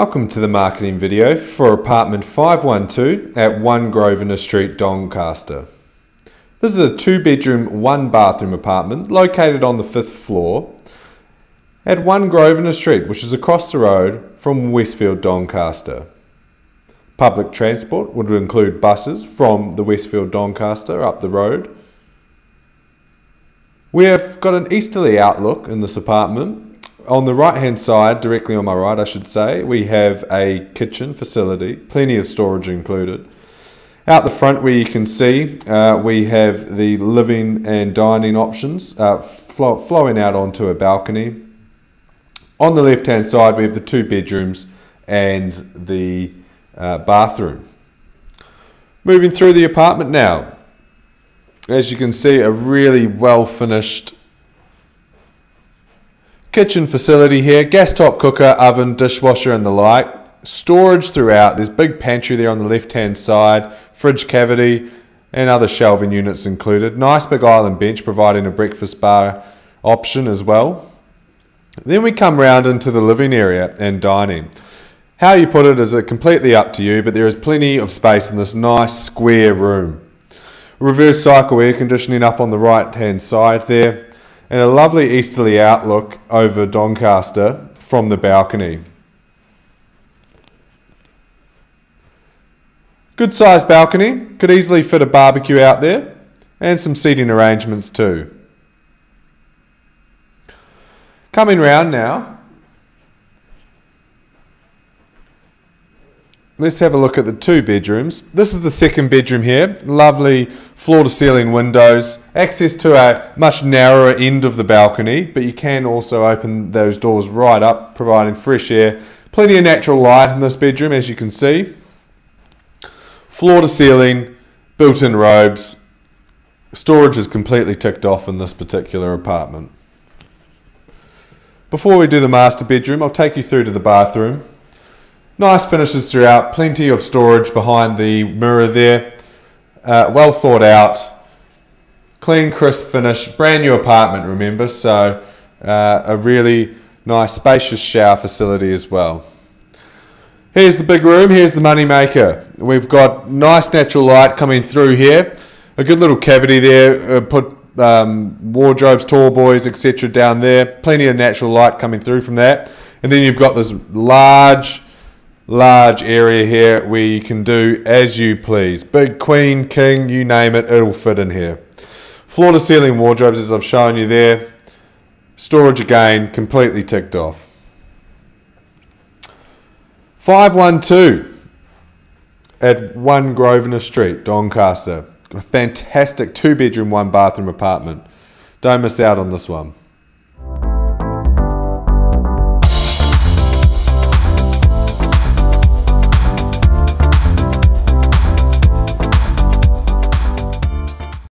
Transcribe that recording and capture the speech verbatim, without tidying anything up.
Welcome to the marketing video for apartment five one two at one Grosvenor Street, Doncaster. This is a two bedroom, one bathroom apartment located on the fifth floor at one Grosvenor Street, which is across the road from Westfield Doncaster. Public transport would include buses from the Westfield Doncaster up the road. We have got an easterly outlook in this apartment. On the right hand side, directly on my right I should say, we have a kitchen facility, plenty of storage included. Out the front where you can see, uh, we have the living and dining options uh, flow, flowing out onto a balcony. On the left hand side we have the two bedrooms and the uh, bathroom. Moving through the apartment now, as you can see, a really well finished kitchen facility here, gas top cooker, oven, dishwasher and the like. Storage throughout, there's big pantry there on the left hand side, fridge cavity and other shelving units included. Nice big island bench providing a breakfast bar option as well. Then we come round into the living area and dining. How you put it is completely up to you, but there is plenty of space in this nice square room. Reverse cycle air conditioning up on the right hand side there. And a lovely easterly outlook over Doncaster from the balcony. Good sized balcony, could easily fit a barbecue out there and some seating arrangements too. Coming round now, let's have a look at the two bedrooms. This is the second bedroom here. Lovely floor to ceiling windows. Access to a much narrower end of the balcony, but you can also open those doors right up, providing fresh air. Plenty of natural light in this bedroom, as you can see. Floor to ceiling, built-in robes. Storage is completely ticked off in this particular apartment. Before we do the master bedroom, I'll take you through to the bathroom. Nice finishes throughout, plenty of storage behind the mirror there, uh, well thought out, clean crisp finish, brand new apartment remember, so uh, a really nice spacious shower facility as well. Here's the big room, here's the money maker. We've got nice natural light coming through here, a good little cavity there, uh, put um, wardrobes, tall boys etc down there, plenty of natural light coming through from that, and then you've got this large large area here where you can do as you please. Big, queen, king, you name it, it'll fit in here. Floor to ceiling wardrobes as I've shown you there. Storage again, completely ticked off. five one two at one Grosvenor Street, Doncaster. A fantastic two bedroom, one bathroom apartment. Don't miss out on this one.